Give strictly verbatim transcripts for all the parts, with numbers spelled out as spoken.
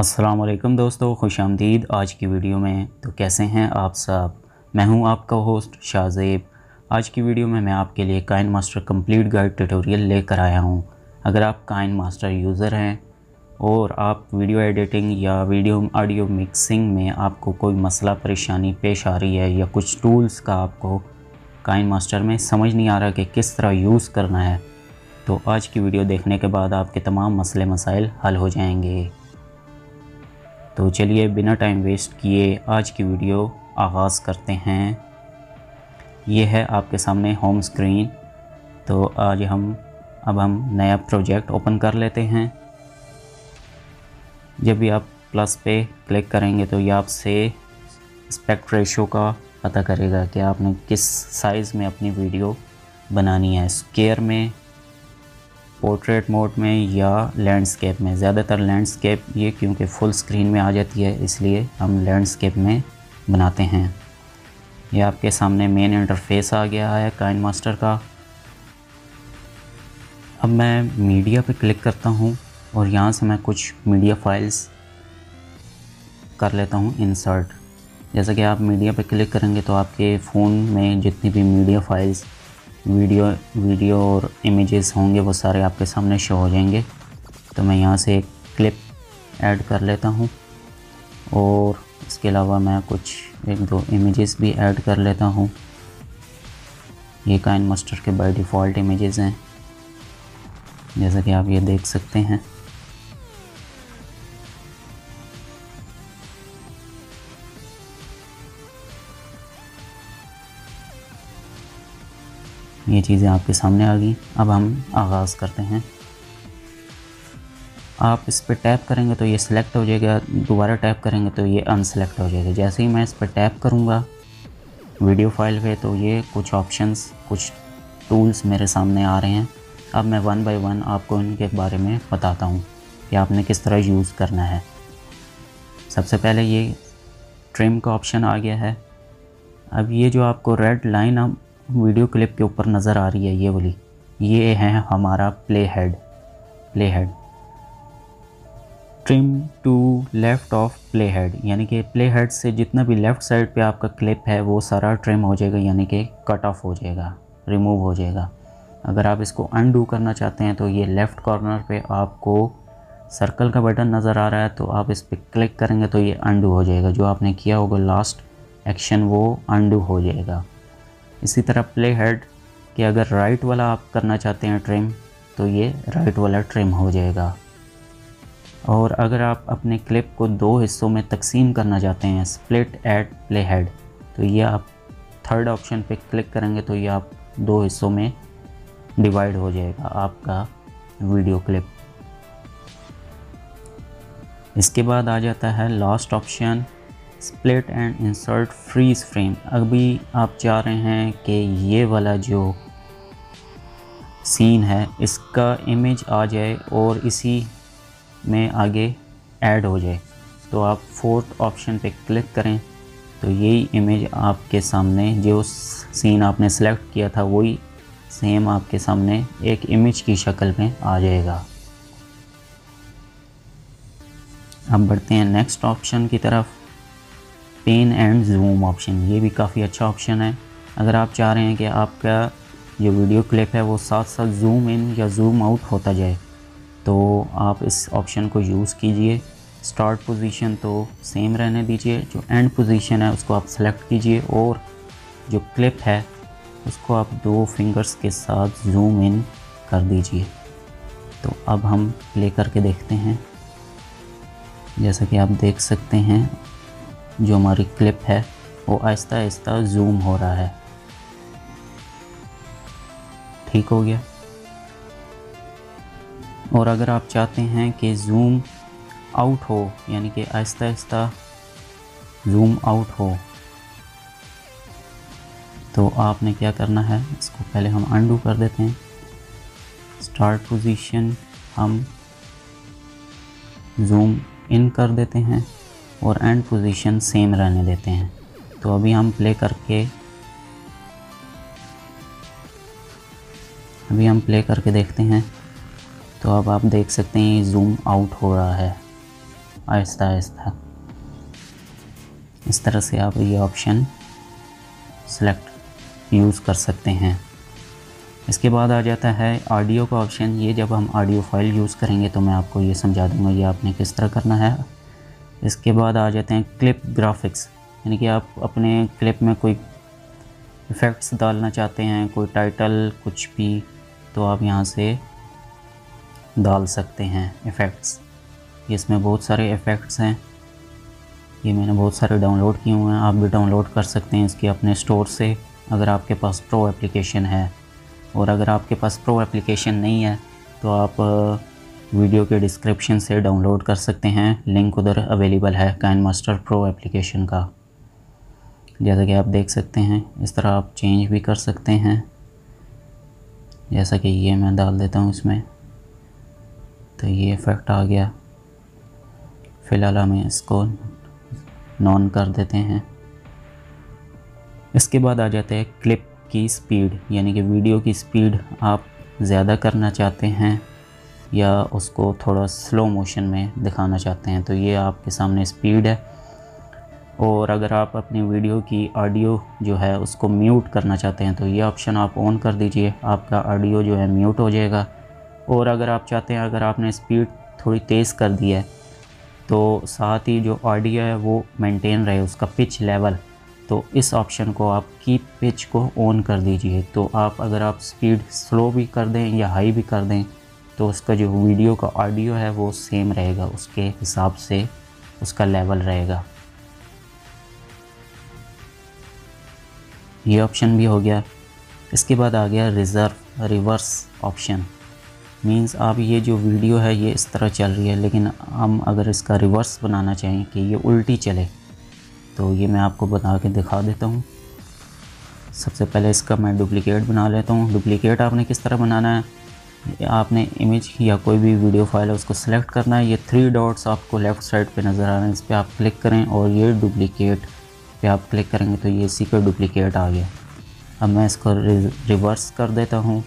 अस्सलाम वालेकुम दोस्तों, खुश आमदीद आज की वीडियो में। तो कैसे हैं आप सब? मैं हूं आपका होस्ट शाज़ीब। आज की वीडियो में मैं आपके लिए काइनमास्टर कंप्लीट गाइड ट्यूटोरियल लेकर आया हूं। अगर आप काइनमास्टर यूज़र हैं और आप वीडियो एडिटिंग या वीडियो ऑडियो मिक्सिंग में आपको कोई मसला परेशानी पेश आ रही है या कुछ टूल्स का आपको काइनमास्टर में समझ नहीं आ रहा कि किस तरह यूज़ करना है, तो आज की वीडियो देखने के बाद आपके तमाम मसले मसाइल हल हो जाएंगे। तो चलिए बिना टाइम वेस्ट किए आज की वीडियो आगाज़ करते हैं। ये है आपके सामने होम स्क्रीन। तो आज हम अब हम नया प्रोजेक्ट ओपन कर लेते हैं। जब भी आप प्लस पे क्लिक करेंगे तो ये आपसे एस्पेक्ट रेशियो का पता करेगा कि आपने किस साइज़ में अपनी वीडियो बनानी है, स्क्वायर में, पोर्ट्रेट मोड में या लैंडस्केप में। ज़्यादातर लैंडस्केप, ये क्योंकि फुल स्क्रीन में आ जाती है इसलिए हम लैंडस्केप में बनाते हैं। ये आपके सामने मेन इंटरफेस आ गया है काइनमास्टर का। अब मैं मीडिया पे क्लिक करता हूँ और यहाँ से मैं कुछ मीडिया फाइल्स कर लेता हूँ इंसर्ट। जैसा कि आप मीडिया पे क्लिक करेंगे तो आपके फ़ोन में जितनी भी मीडिया फाइल्स, वीडियो वीडियो और इमेजेस होंगे वो सारे आपके सामने शो हो जाएंगे। तो मैं यहाँ से एक क्लिप ऐड कर लेता हूँ और इसके अलावा मैं कुछ एक दो इमेजेस भी ऐड कर लेता हूँ। ये काइनमास्टर के बाय डिफ़ॉल्ट इमेजेस हैं, जैसा कि आप ये देख सकते हैं। ये चीज़ें आपके सामने आ गई। अब हम आगाज़ करते हैं। आप इस पर टैप करेंगे तो ये सिलेक्ट हो जाएगा, दोबारा टैप करेंगे तो ये अनसेलेक्ट हो जाएगा। जैसे ही मैं इस पर टैप करूँगा वीडियो फाइल पे तो ये कुछ ऑप्शंस, कुछ टूल्स मेरे सामने आ रहे हैं। अब मैं वन बाय वन आपको इनके बारे में बताता हूँ कि आपने किस तरह यूज़ करना है। सबसे पहले ये ट्रिम का ऑप्शन आ गया है। अब ये जो आपको रेड लाइन आप वीडियो क्लिप के ऊपर नज़र आ रही है, ये वाली, ये है हमारा play head play head. Trim to left of play head, यानी कि प्ले हेड से जितना भी लेफ़्ट साइड पे आपका क्लिप है वो सारा ट्रिम हो जाएगा, यानी कि कट ऑफ हो जाएगा, रिमूव हो जाएगा। अगर आप इसको अनडू करना चाहते हैं तो ये लेफ़्ट कॉर्नर पे आपको सर्कल का बटन नज़र आ रहा है, तो आप इस पर क्लिक करेंगे तो ये अनडू हो जाएगा। जो आपने किया होगा लास्ट एक्शन वो अनडू हो जाएगा। इसी तरह प्ले हेड के अगर राइट वाला आप करना चाहते हैं ट्रिम, तो ये राइट वाला ट्रिम हो जाएगा। और अगर आप अपने क्लिप को दो हिस्सों में तकसीम करना चाहते हैं, स्प्लिट एट प्ले हेड, तो ये आप थर्ड ऑप्शन पे क्लिक करेंगे तो ये आप दो हिस्सों में डिवाइड हो जाएगा आपका वीडियो क्लिप। इसके बाद आ जाता है last option, split and insert freeze frame. अभी आप चाह रहे हैं कि ये वाला जो सीन है इसका इमेज आ जाए और इसी में आगे ऐड हो जाए, तो आप फोर्थ ऑप्शन पे क्लिक करें तो यही इमेज आपके सामने, जो सीन आपने सेलेक्ट किया था वही सेम आपके सामने एक इमेज की शक्ल में आ जाएगा। अब बढ़ते हैं नेक्स्ट ऑप्शन की तरफ, पेन एंड जूम ऑप्शन। ये भी काफ़ी अच्छा ऑप्शन है। अगर आप चाह रहे हैं कि आपका जो वीडियो क्लिप है वो साथ साथ जूम इन या जूम आउट होता जाए तो आप इस ऑप्शन को यूज़ कीजिए। स्टार्ट पोजीशन तो सेम रहने दीजिए, जो एंड पोजीशन है उसको आप सेलेक्ट कीजिए और जो क्लिप है उसको आप दो फिंगर्स के साथ जूम इन कर दीजिए। तो अब हम प्ले करके देखते हैं। जैसा कि आप देख सकते हैं जो हमारी क्लिप है वो आहिस्ता आहिस्ता जूम हो रहा है। ठीक हो गया। और अगर आप चाहते हैं कि जूम आउट हो, यानी कि आहिस्ता आहिस्ता जूम आउट हो, तो आपने क्या करना है, इसको पहले हम अनडू कर देते हैं। स्टार्ट पोजीशन हम जूम इन कर देते हैं और एंड पोजीशन सेम रहने देते हैं। तो अभी हम प्ले करके अभी हम प्ले करके देखते हैं। तो अब आप देख सकते हैं ये जूम आउट हो रहा है। आहिस्ता आहिस्ता इस तरह से आप ये ऑप्शन सेलेक्ट यूज़ कर सकते हैं। इसके बाद आ जाता है ऑडियो का ऑप्शन। ये जब हम ऑडियो फाइल यूज़ करेंगे तो मैं आपको ये समझा दूंगा ये आपने किस तरह करना है। इसके बाद आ जाते हैं क्लिप ग्राफिक्स, यानी कि आप अपने क्लिप में कोई इफ़ेक्ट्स डालना चाहते हैं, कोई टाइटल, कुछ भी, तो आप यहाँ से डाल सकते हैं इफ़ेक्ट्स। इसमें बहुत सारे इफ़ेक्ट्स हैं, ये मैंने बहुत सारे डाउनलोड किए हुए हैं, आप भी डाउनलोड कर सकते हैं इसके अपने स्टोर से अगर आपके पास प्रो एप्लीकेशन है। और अगर आपके पास प्रो एप्लीकेशन नहीं है तो आप वीडियो के डिस्क्रिप्शन से डाउनलोड कर सकते हैं, लिंक उधर अवेलेबल है काइनमास्टर प्रो एप्लीकेशन का। जैसा कि आप देख सकते हैं इस तरह आप चेंज भी कर सकते हैं, जैसा कि ये मैं डाल देता हूँ इसमें, तो ये इफ़ेक्ट आ गया। फ़िलहाल हमें इसको नॉन कर देते हैं। इसके बाद आ जाते हैं क्लिप की स्पीड, यानी कि वीडियो की स्पीड आप ज़्यादा करना चाहते हैं या उसको थोड़ा स्लो मोशन में दिखाना चाहते हैं, तो ये आपके सामने स्पीड है। और अगर आप अपनी वीडियो की ऑडियो जो है उसको म्यूट करना चाहते हैं तो ये ऑप्शन आप ऑन कर दीजिए, आपका ऑडियो जो है म्यूट हो जाएगा। और अगर आप चाहते हैं, अगर आपने स्पीड थोड़ी तेज़ कर दी है तो साथ ही जो ऑडियो है वो मेंटेन रहे, उसका पिच लेवल, तो इस ऑप्शन को आप कीप पिच को ऑन कर दीजिए। तो आप अगर आप स्पीड स्लो भी कर दें या हाई भी कर दें तो उसका जो वीडियो का ऑडियो है वो सेम रहेगा, उसके हिसाब से उसका लेवल रहेगा। ये ऑप्शन भी हो गया। इसके बाद आ गया रिज़र्व रिवर्स ऑप्शन, मींस आप ये जो वीडियो है ये इस तरह चल रही है, लेकिन हम अगर इसका रिवर्स बनाना चाहें कि ये उल्टी चले, तो ये मैं आपको बता के दिखा देता हूँ। सबसे पहले इसका मैं डुप्लिकेट बना लेता हूँ। डुप्लिकेट आपने किस तरह बनाना है, आपने इमेज या कोई भी वीडियो फाइल है उसको सिलेक्ट करना है। ये थ्री डॉट्स आपको लेफ़्ट साइड पे नज़र आ रहे हैं, इस पर आप क्लिक करें और ये डुप्लिकेट पे आप क्लिक करेंगे तो ये इसी का डुप्लिकेट आ गया। अब मैं इसको रिवर्स कर देता हूँ।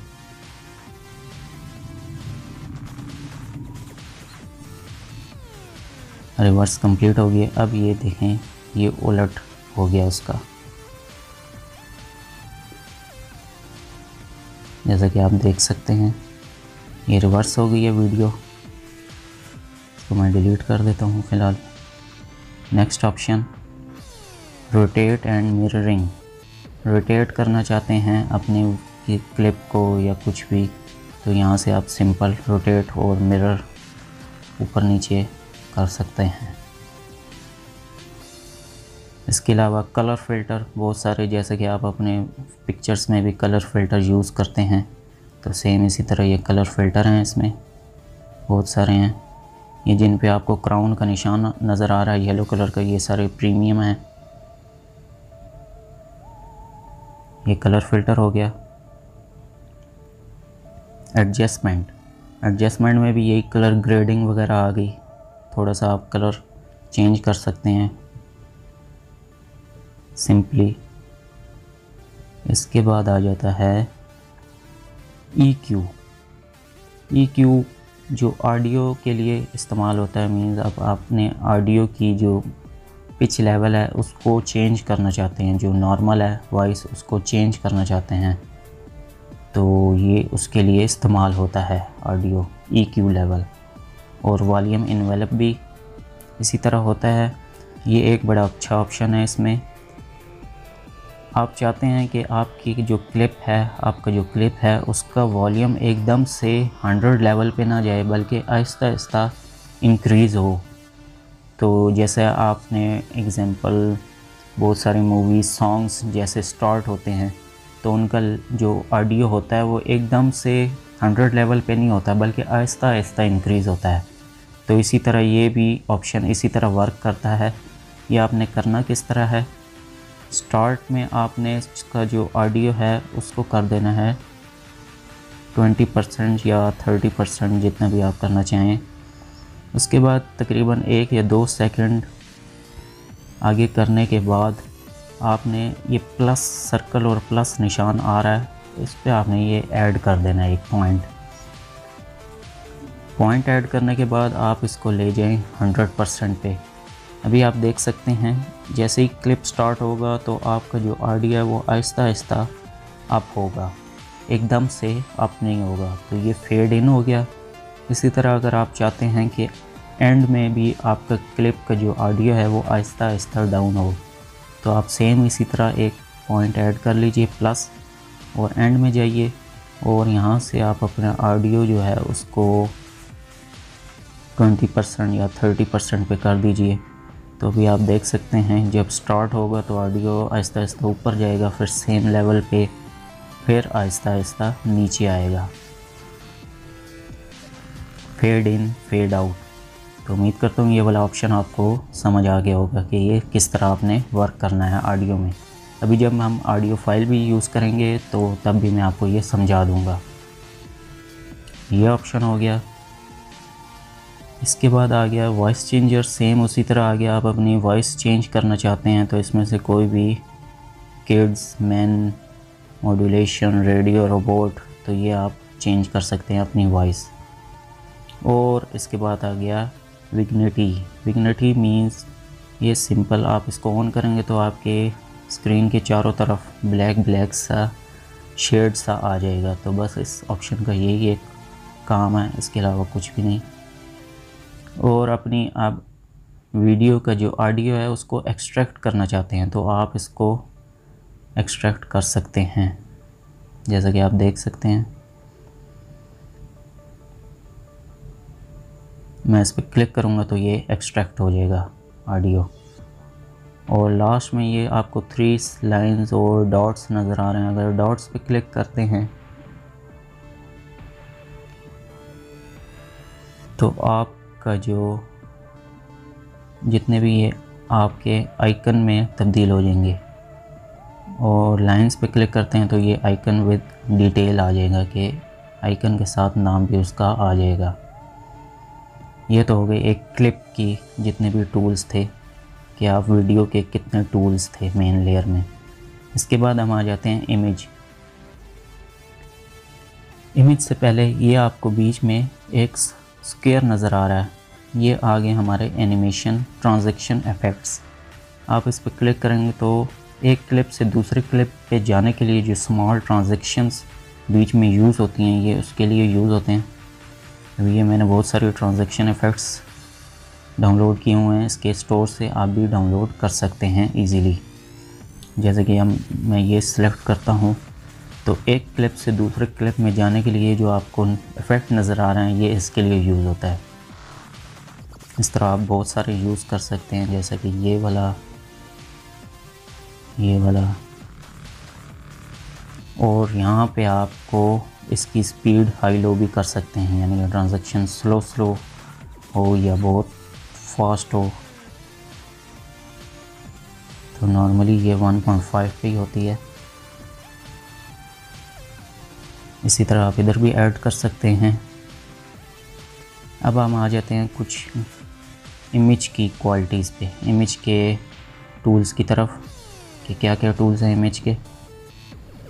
रिवर्स कंप्लीट हो गया। अब ये देखें ये उलट हो गया उसका, जैसा कि आप देख सकते हैं ये रिवर्स हो गई है वीडियो। इसको मैं डिलीट कर देता हूँ फ़िलहाल। Next option rotate and mirroring, rotate करना चाहते हैं अपने क्लिप को या कुछ भी, तो यहाँ से आप सिंपल रोटेट और मिरर ऊपर नीचे कर सकते हैं। इसके अलावा कलर फ़िल्टर बहुत सारे, जैसे कि आप अपने पिक्चर्स में भी कलर फ़िल्टर यूज़ करते हैं तो सेम इसी तरह ये कलर फ़िल्टर हैं, इसमें बहुत सारे हैं। ये जिन पे आपको क्राउन का निशान नज़र आ रहा है येलो कलर का, ये सारे प्रीमियम हैं। ये कलर फ़िल्टर हो गया। एडजस्टमेंट, एडजस्टमेंट में भी यही कलर ग्रेडिंग वगैरह आ गई, थोड़ा सा आप कलर चेंज कर सकते हैं सिंपली। इसके बाद आ जाता है ई क्यू। ई क्यू जो ऑडियो के लिए इस्तेमाल होता है, मीन्स अब आपने ऑडियो की जो पिच लेवल है उसको चेंज करना चाहते हैं, जो नॉर्मल है वॉइस उसको चेंज करना चाहते हैं, तो ये उसके लिए इस्तेमाल होता है ऑडियो ई क्यू लेवल। और वॉल्यूम इन्वेलप भी इसी तरह होता है। ये एक बड़ा अच्छा ऑप्शन है। इसमें आप चाहते हैं कि आपकी जो क्लिप है, आपका जो क्लिप है उसका वॉल्यूम एकदम से हंड्रेड लेवल पे ना जाए, बल्कि आहिस्ता आहिस्ता इंक्रीज़ हो। तो जैसे आपने एग्ज़ाम्पल बहुत सारी मूवीज़ सॉन्ग्स जैसे स्टार्ट होते हैं तो उनका जो ऑडियो होता है वो एकदम से हंड्रेड लेवल पे नहीं होता, बल्कि आहिस्ता आहिस्ता इंक्रीज़ होता है। तो इसी तरह ये भी ऑप्शन इसी तरह वर्क करता है। ये आपने करना किस तरह है, स्टार्ट में आपने इसका जो ऑडियो है उसको कर देना है ट्वेंटी परसेंट या थर्टी परसेंट, जितना भी आप करना चाहें। उसके बाद तकरीबन एक या दो सेकंड आगे करने के बाद आपने ये प्लस सर्कल और प्लस निशान आ रहा है, इस पर आपने ये ऐड कर देना है एक पॉइंट। पॉइंट ऐड करने के बाद आप इसको ले जाएं हंड्रेड परसेंट पे। अभी आप देख सकते हैं जैसे ही क्लिप स्टार्ट होगा तो आपका जो आइडिया है वो आहिस्ता आहिस्ता अप होगा, एकदम से अप नहीं होगा। तो ये फेड इन हो गया। इसी तरह अगर आप चाहते हैं कि एंड में भी आपका क्लिप का जो ऑडियो है वो आहिस्ता आहिस्ता डाउन हो, तो आप सेम इसी तरह एक पॉइंट ऐड कर लीजिए प्लस, और एंड में जाइए और यहाँ से आप अपना ऑडियो जो है उसको ट्वेंटी परसेंट या थर्टी परसेंट पे कर दीजिए। तो भी आप देख सकते हैं जब स्टार्ट होगा तो ऑडियो आहिस्ता आहिस्ता ऊपर जाएगा, फिर सेम लेवल पे फिर आहिस्ता आहिस्ता नीचे आएगा। Fade in fade out. तो उम्मीद करता हूँ ये वाला ऑप्शन आपको समझ आ गया होगा कि ये किस तरह आपने वर्क करना है ऑडियो में। अभी जब हम ऑडियो फाइल भी यूज़ करेंगे तो तब भी मैं आपको ये समझा दूँगा। ये ऑप्शन हो गया। इसके बाद आ गया वॉइस चेंजर। सेम उसी तरह आ गया, आप अपनी वॉइस चेंज करना चाहते हैं तो इसमें से कोई भी kids, man, modulation, radio, robot, तो ये आप चेंज कर सकते हैं अपनी वॉइस। और इसके बाद आ गया विग्निटी। विग्निटी मींस ये सिंपल, आप इसको ऑन करेंगे तो आपके स्क्रीन के चारों तरफ ब्लैक ब्लैक सा शेड सा आ जाएगा। तो बस इस ऑप्शन का यही एक काम है, इसके अलावा कुछ भी नहीं। और अपनी आप वीडियो का जो ऑडियो है उसको एक्सट्रैक्ट करना चाहते हैं तो आप इसको एक्सट्रैक्ट कर सकते हैं, जैसा कि आप देख सकते हैं। मैं इस पर क्लिक करूंगा तो ये एक्सट्रैक्ट हो जाएगा ऑडियो। और लास्ट में ये आपको थ्री लाइंस और डॉट्स नज़र आ रहे हैं, अगर डॉट्स पे क्लिक करते हैं तो आप का जो जितने भी ये आपके आइकन में तब्दील हो जाएंगे। और लाइंस पे क्लिक करते हैं तो ये आइकन विद डिटेल आ जाएगा कि आइकन के साथ नाम भी उसका आ जाएगा। ये तो हो गई एक क्लिप की जितने भी टूल्स थे कि आप वीडियो के कितने टूल्स थे मेन लेयर में। इसके बाद हम आ जाते हैं इमेज। इमेज से पहले ये आपको बीच में एक स्क्वायर नज़र आ रहा है, ये आगे हमारे एनिमेशन ट्रांजैक्शन इफेक्ट्स। आप इस पर क्लिक करेंगे तो एक क्लिप से दूसरे क्लिप पे जाने के लिए जो स्मॉल ट्रांजैक्शंस बीच में यूज़ होती हैं ये उसके लिए यूज़ होते हैं। अभी ये मैंने बहुत सारे ट्रांजैक्शन इफेक्ट्स डाउनलोड किए हुए हैं, इसके स्टोर से आप भी डाउनलोड कर सकते हैं ईजीली। जैसे कि हम मैं ये सिलेक्ट करता हूँ तो एक क्लिप से दूसरे क्लिप में जाने के लिए जो आपको इफ़ेक्ट नज़र आ रहे हैं ये इसके लिए यूज़ होता है। इस तरह आप बहुत सारे यूज़ कर सकते हैं, जैसा कि ये वाला, ये वाला। और यहाँ पे आपको इसकी स्पीड हाई लो भी कर सकते हैं, यानी कि ट्रांजैक्शन स्लो स्लो हो या बहुत फास्ट हो। तो नॉर्मली ये वन पॉइंट फाइव पे ही होती है। इसी तरह आप इधर भी ऐड कर सकते हैं। अब हम आ जाते हैं कुछ इमेज की क्वालिटीज़ पे, इमेज के टूल्स की तरफ कि क्या क्या टूल्स हैं इमेज के।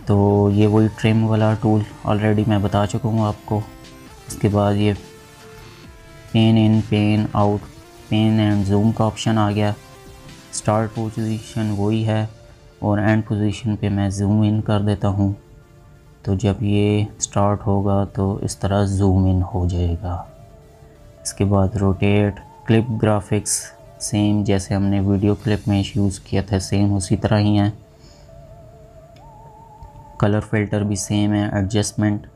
तो ये वही ट्रिम वाला टूल ऑलरेडी मैं बता चुका हूँ आपको। उसके बाद ये pan in, pan out, pan and zoom का ऑप्शन आ गया। स्टार्ट पोजीशन वही है और एंड पोजीशन पे मैं जूम इन कर देता हूँ, तो जब ये स्टार्ट होगा तो इस तरह जूम इन हो जाएगा। इसके बाद रोटेट, क्लिप ग्राफिक्स, सेम जैसे हमने वीडियो क्लिप में यूज़ किया था सेम उसी तरह ही है। कलर फिल्टर भी सेम है। एडजस्टमेंट,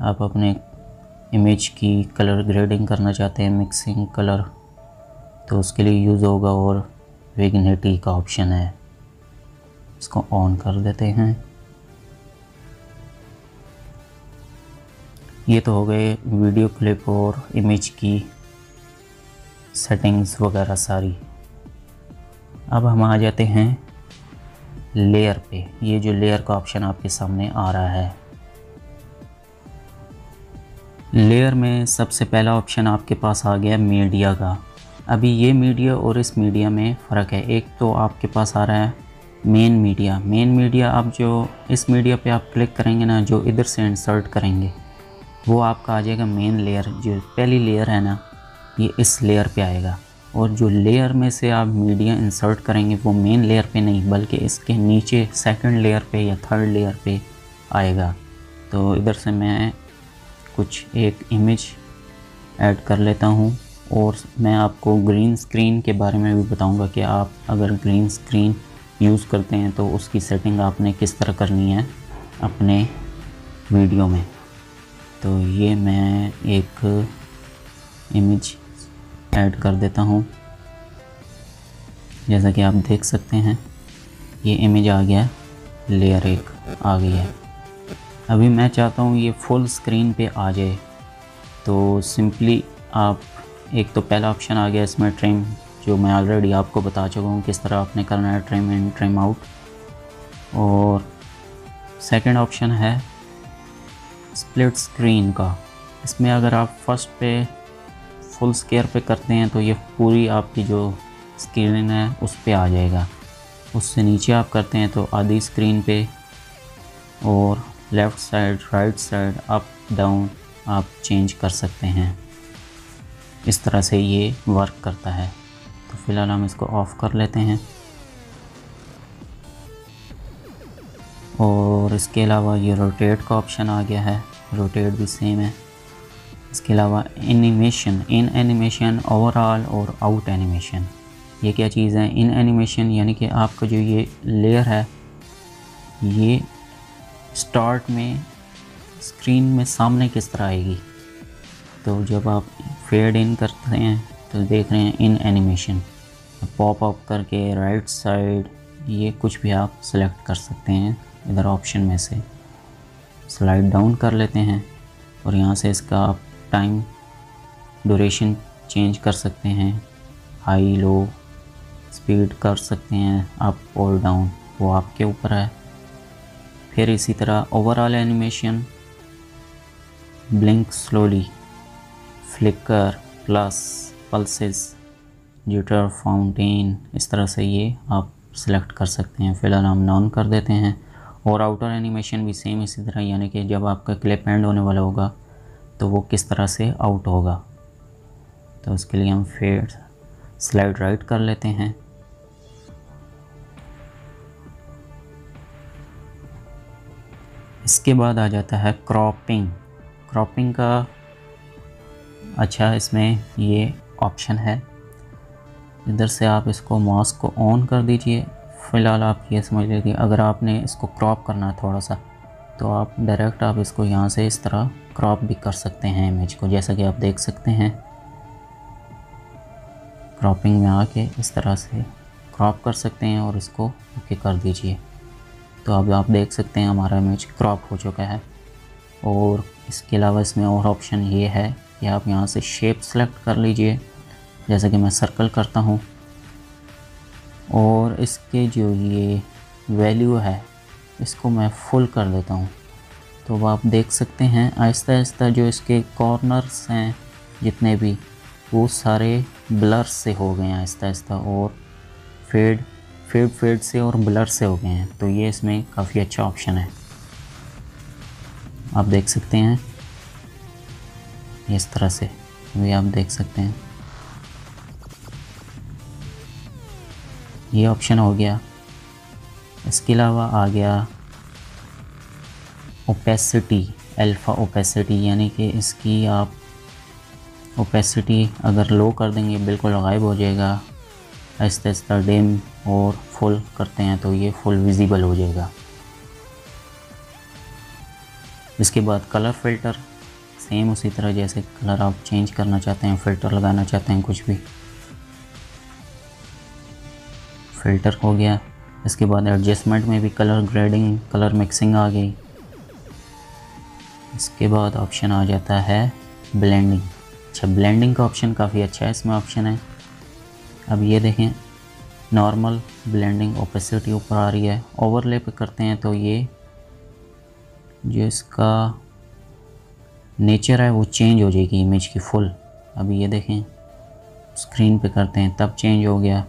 आप अपने इमेज की कलर ग्रेडिंग करना चाहते हैं, मिक्सिंग कलर, तो उसके लिए यूज़ होगा। और विग्निटी का ऑप्शन है, इसको ऑन कर देते हैं। ये तो हो गए वीडियो क्लिप और इमेज की सेटिंग्स वगैरह सारी। अब हम आ जाते हैं लेयर पे। ये जो लेयर का ऑप्शन आपके सामने आ रहा है, लेयर में सबसे पहला ऑप्शन आपके पास आ गया मीडिया का। अभी ये मीडिया और इस मीडिया में फ़र्क है। एक तो आपके पास आ रहा है मेन मीडिया। मेन मीडिया आप जो इस मीडिया पे आप क्लिक करेंगे ना, जो इधर से इंसर्ट करेंगे वो आपका आ जाएगा मेन लेयर, जो पहली लेयर है ना, ये इस लेयर पे आएगा। और जो लेयर में से आप मीडिया इंसर्ट करेंगे वो मेन लेयर पे नहीं बल्कि इसके नीचे सेकंड लेयर पे या थर्ड लेयर पे आएगा। तो इधर से मैं कुछ एक इमेज ऐड कर लेता हूँ और मैं आपको ग्रीन स्क्रीन के बारे में भी बताऊँगा कि आप अगर ग्रीन स्क्रीन यूज़ करते हैं तो उसकी सेटिंग आपने किस तरह करनी है अपने वीडियो में। तो ये मैं एक इमेज ऐड कर देता हूँ, जैसा कि आप देख सकते हैं ये इमेज आ गया, लेयर एक आ गई है। अभी मैं चाहता हूँ ये फुल स्क्रीन पे आ जाए, तो सिंपली आप एक तो पहला ऑप्शन आ गया इसमें ट्रिम, जो मैं ऑलरेडी आपको बता चुका हूँ किस तरह आपने करना है ट्रिम इन ट्रिम आउट। और सेकंड ऑप्शन है स्प्लिट स्क्रीन का, इसमें अगर आप फर्स्ट पे फुल स्केयर पे करते हैं तो ये पूरी आपकी जो स्क्रीन है उस पे आ जाएगा, उससे नीचे आप करते हैं तो आधी स्क्रीन पे, और left side right side up down आप चेंज कर सकते हैं। इस तरह से ये वर्क करता है। तो फ़िलहाल हम इसको ऑफ़ कर लेते हैं। और इसके अलावा ये रोटेट का ऑप्शन आ गया है, रोटेट भी सेम है। इसके अलावा एनिमेशन, इन एनिमेशन, ओवरऑल और आउट एनिमेशन, ये क्या चीज़ है? इन एनिमेशन यानी कि आपका जो ये लेयर है ये स्टार्ट में स्क्रीन में सामने किस तरह आएगी, तो जब आप फेड इन करते हैं तो देख रहे हैं इन एनिमेशन, पॉप अप करके राइट साइड, ये कुछ भी आप सेलेक्ट कर सकते हैं इधर ऑप्शन में से। स्लाइड डाउन कर लेते हैं और यहाँ से इसका आप टाइम ड्यूरेशन चेंज कर सकते हैं, हाई लो स्पीड कर सकते हैं अप और डाउन, वो आपके ऊपर है। फिर इसी तरह overall animation, blink slowly, flicker, plus, pulses, jitter, fountain, इस तरह से ये आप सिलेक्ट कर सकते हैं। फ़िलहाल हम नॉन कर देते हैं। और आउटर एनिमेशन भी सेम इसी तरह, यानी कि जब आपका क्लिप एंड होने वाला होगा तो वो किस तरह से आउट होगा, तो उसके लिए हम फेड स्लाइड राइट कर लेते हैं। इसके बाद आ जाता है क्रॉपिंग। क्रॉपिंग का अच्छा इसमें ये ऑप्शन है, इधर से आप इसको मास्क को ऑन कर दीजिए। फ़िलहाल आप ये समझ लीजिए अगर आपने इसको क्रॉप करना है थोड़ा सा तो आप डायरेक्ट आप इसको यहाँ से इस तरह क्रॉप भी कर सकते हैं इमेज को, जैसा कि आप देख सकते हैं। क्रॉपिंग में आके इस तरह से क्रॉप कर सकते हैं और इसको ओके कर दीजिए। तो अब आप देख सकते हैं हमारा इमेज क्रॉप हो चुका है। और इसके अलावा इसमें और ऑप्शन ये है कि आप यहाँ से शेप सेलेक्ट कर लीजिए, जैसा कि मैं सर्कल करता हूँ। और इसके जो ये वैल्यू है इसको मैं फुल कर देता हूँ, तो आप देख सकते हैं आहिस्ता आहिस्ता जो इसके कॉर्नर्स हैं जितने भी वो सारे ब्लर से हो गए हैं आहिस्ता आहिस्ता, और फेड फेड फेड से और ब्लर से हो गए हैं। तो ये इसमें काफ़ी अच्छा ऑप्शन है, आप देख सकते हैं इस तरह से भी आप देख सकते हैं। ये ऑप्शन हो गया। इसके अलावा आ गया ओपेसिटी, अल्फ़ा ओपेसिटी, यानी कि इसकी आप ओपेसिटी अगर लो कर देंगे बिल्कुल गायब हो जाएगा, आहिस्ता आहिस्ता डिम, और फुल करते हैं तो ये फुल विजिबल हो जाएगा। इसके बाद कलर फ़िल्टर, सेम उसी तरह जैसे कलर आप चेंज करना चाहते हैं, फ़िल्टर लगाना चाहते हैं कुछ भी, फ़िल्टर हो गया। इसके बाद एडजस्टमेंट में भी कलर ग्रेडिंग, कलर मिक्सिंग आ गई। इसके बाद ऑप्शन आ जाता है ब्लेंडिंग। अच्छा, ब्लेंडिंग का ऑप्शन काफ़ी अच्छा है, इसमें ऑप्शन है। अब ये देखें नॉर्मल ब्लेंडिंग ओपेसिटी ऊपर आ रही है, ओवरले पे करते हैं तो ये जो इसका नेचर है वो चेंज हो जाएगी इमेज की फुल। अब ये देखें स्क्रीन पे करते हैं तब चेंज हो गया,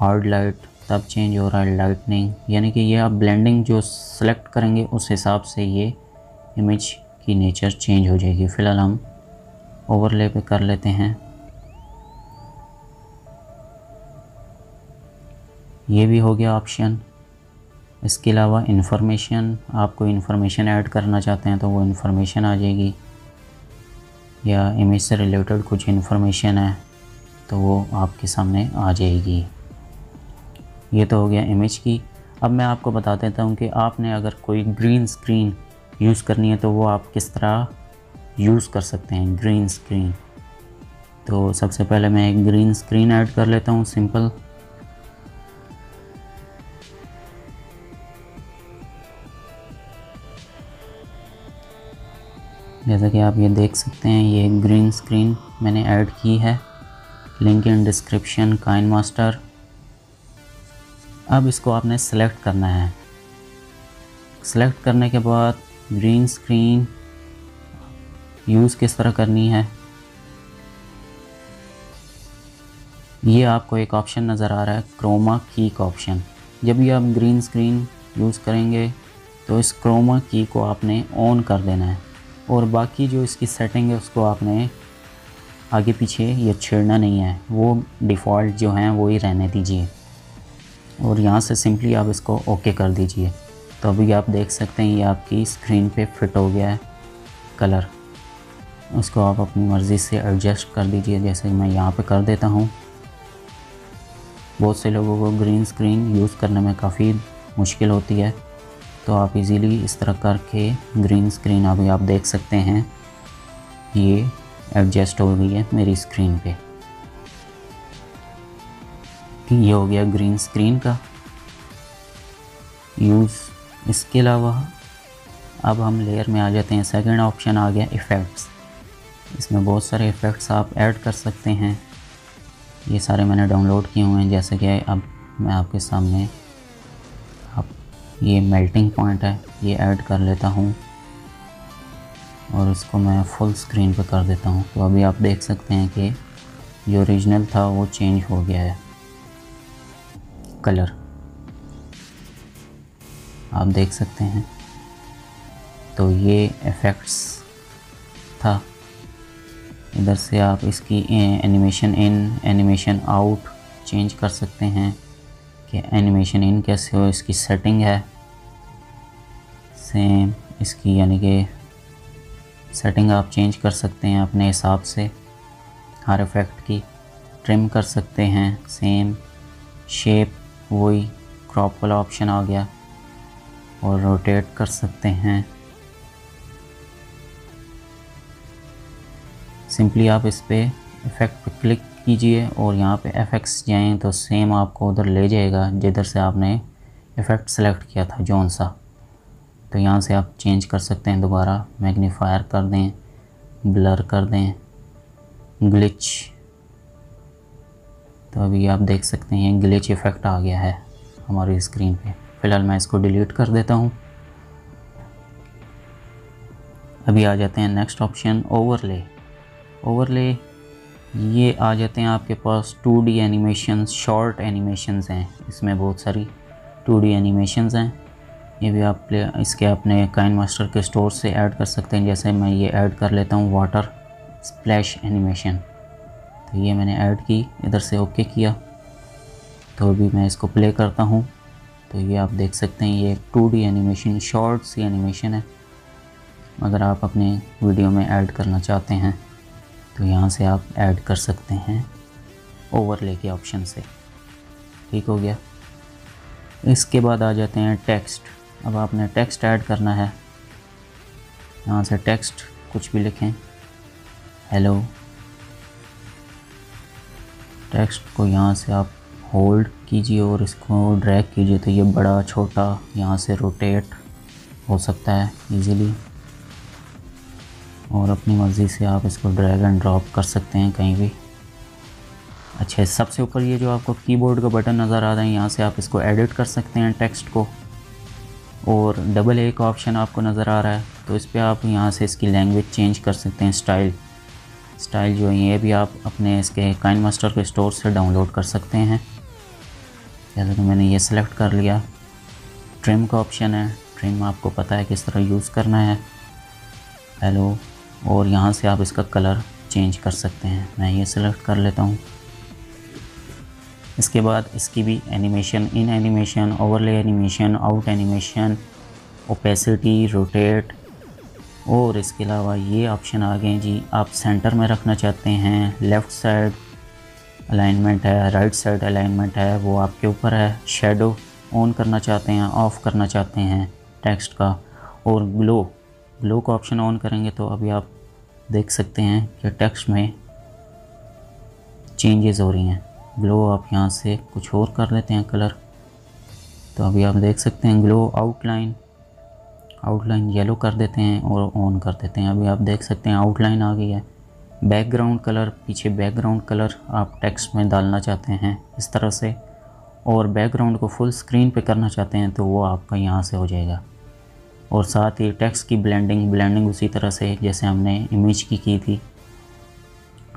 हार्ड लाइट तब चेंज हो रहा है, लाइटनिंग, यानी कि ये आप ब्लेंडिंग जो सेलेक्ट करेंगे उस हिसाब से ये इमेज की नेचर चेंज हो जाएगी। फ़िलहाल हम ओवरले पे कर लेते हैं, ये भी हो गया ऑप्शन। इसके अलावा इंफॉर्मेशन, आप कोई इंफॉर्मेशन ऐड करना चाहते हैं तो वो इंफॉर्मेशन आ जाएगी, या इमेज से रिलेटेड कुछ इंफॉर्मेशन है तो वो आपके सामने आ जाएगी। ये तो हो गया इमेज की। अब मैं आपको बता देता हूँ कि आपने अगर कोई ग्रीन स्क्रीन यूज़ करनी है तो वो आप किस तरह यूज़ कर सकते हैं ग्रीन स्क्रीन। तो सबसे पहले मैं एक ग्रीन स्क्रीन ऐड कर लेता हूँ, सिंपल। जैसा कि आप ये देख सकते हैं, ये ग्रीन स्क्रीन मैंने ऐड की है। Link in description, KineMaster. अब इसको आपने सेलेक्ट करना है। सेलेक्ट करने के बाद ग्रीन स्क्रीन यूज़ किस तरह करनी है, ये आपको एक ऑप्शन नज़र आ रहा है, क्रोमा की का ऑप्शन। जब भी आप ग्रीन स्क्रीन यूज़ करेंगे तो इस क्रोमा की को आपने ऑन कर देना है, और बाकी जो इसकी सेटिंग है उसको आपने आगे पीछे ये छेड़ना नहीं है, वो डिफ़ॉल्ट जो हैं वो ही रहने दीजिए। और यहाँ से सिंपली आप इसको ओके कर दीजिए। तो अभी आप देख सकते हैं ये आपकी स्क्रीन पे फिट हो गया है कलर। उसको आप अपनी मर्ज़ी से एडजस्ट कर दीजिए, जैसे मैं यहाँ पे कर देता हूँ। बहुत से लोगों को ग्रीन स्क्रीन यूज़ करने में काफ़ी मुश्किल होती है, तो आप इजीली इस तरह करके ग्रीन स्क्रीन, अभी आप देख सकते हैं ये एडजस्ट हो गई है मेरी स्क्रीन पे। ये हो गया ग्रीन स्क्रीन का यूज़। इसके अलावा अब हम लेयर में आ जाते हैं। सेकंड ऑप्शन आ गया इफ़ेक्ट्स। इसमें बहुत सारे इफ़ेक्ट्स आप ऐड कर सकते हैं। ये सारे मैंने डाउनलोड किए हुए हैं, जैसे कि अब मैं आपके सामने, अब ये मेल्टिंग पॉइंट है, ये ऐड कर लेता हूँ और इसको मैं फुल स्क्रीन पे कर देता हूँ। तो अभी आप देख सकते हैं कि जो ओरिजिनल था वो चेंज हो गया है कलर, आप देख सकते हैं। तो ये इफ़ेक्ट्स था। इधर से आप इसकी animation in, animation out change कर सकते हैं कि एनिमेशन इन कैसे हो, इसकी सेटिंग है सेम इसकी, यानी कि सेटिंग आप चेंज कर सकते हैं अपने हिसाब से हर इफ़ेक्ट की। ट्रिम कर सकते हैं सेम, शेप वही क्रॉप वाला ऑप्शन आ गया, और रोटेट कर सकते हैं। सिंपली आप इस पर इफ़ेक्ट पर क्लिक कीजिए और यहाँ पे इफ़ेक्ट्स जाएँ तो सेम आपको उधर ले जाएगा जिधर से आपने इफ़ेक्ट सेलेक्ट किया था, जौन सा। तो यहाँ से आप चेंज कर सकते हैं दोबारा, मैग्नीफायर कर दें, ब्लर कर दें, ग्लिच। तो अभी आप देख सकते हैं ग्लिच इफ़ेक्ट आ गया है हमारी स्क्रीन पे। फ़िलहाल मैं इसको डिलीट कर देता हूँ। अभी आ जाते हैं नेक्स्ट ऑप्शन, ओवरले। ओवरले ये आ जाते हैं आपके पास two D animations, short animations हैं। इसमें बहुत सारी टू डी एनिमेशंस हैं। ये भी आप प्ले इसके अपने काइनमास्टर के स्टोर से ऐड कर सकते हैं। जैसे मैं ये ऐड कर लेता हूँ, वाटर स्प्लैश एनिमेशन। ये मैंने ऐड की, इधर से ओके किया। तो अभी मैं इसको प्ले करता हूँ तो ये आप देख सकते हैं, ये एक टू डी एनिमेशन, शॉर्ट सी एनिमेशन है। अगर आप अपने वीडियो में ऐड करना चाहते हैं तो यहाँ से आप ऐड कर सकते हैं ओवरले के ऑप्शन से। ठीक हो गया। इसके बाद आ जाते हैं टेक्स्ट। अब आपने टेक्स्ट ऐड करना है। यहाँ से टेक्स्ट कुछ भी लिखें, हेलो। टेक्स्ट को यहाँ से आप होल्ड कीजिए और इसको ड्रैग कीजिए तो ये बड़ा छोटा यहाँ से रोटेट हो सकता है इजीली, और अपनी मर्ज़ी से आप इसको ड्रैग एंड ड्रॉप कर सकते हैं कहीं भी। अच्छा, सबसे ऊपर ये जो आपको कीबोर्ड का बटन नज़र आ रहा है, यहाँ से आप इसको एडिट कर सकते हैं टेक्स्ट को। और डबल ए का ऑप्शन आपको नज़र आ रहा है, तो इस पर आप यहाँ से इसकी लैंग्वेज चेंज कर सकते हैं, स्टाइल। स्टाइल जो है ये भी आप अपने इसके काइनमास्टर के स्टोर से डाउनलोड कर सकते हैं। जैसे कि मैंने ये सेलेक्ट कर लिया। ट्रिम का ऑप्शन है, ट्रिम आपको पता है किस तरह यूज़ करना है। हेलो, और यहाँ से आप इसका कलर चेंज कर सकते हैं। मैं ये सिलेक्ट कर लेता हूँ। इसके बाद इसकी भी animation, in animation, overlay animation, out animation, opacity, rotate, और इसके अलावा ये ऑप्शन आ गए जी। आप सेंटर में रखना चाहते हैं, लेफ़्ट साइड अलाइनमेंट है, राइट साइड अलाइनमेंट है, वो आपके ऊपर है। शेडो ऑन करना चाहते हैं, ऑफ़ करना चाहते हैं टेक्स्ट का, और ग्लो ग्लो का ऑप्शन ऑन करेंगे तो अभी आप देख सकते हैं कि टेक्स्ट में चेंजेस हो रही हैं। ग्लो आप यहाँ से कुछ और कर लेते हैं कलर, तो अभी आप देख सकते हैं ग्लो। आउटलाइन आउटलाइन येलो कर देते हैं और ऑन कर देते हैं। अभी आप देख सकते हैं आउटलाइन आ गई है। बैकग्राउंड कलर, पीछे बैकग्राउंड कलर आप टेक्स्ट में डालना चाहते हैं इस तरह से, और बैकग्राउंड को फुल स्क्रीन पे करना चाहते हैं तो वो आपका यहाँ से हो जाएगा। और साथ ही टेक्स्ट की ब्लेंडिंग ब्लेंडिंग उसी तरह से जैसे हमने इमेज की की थी,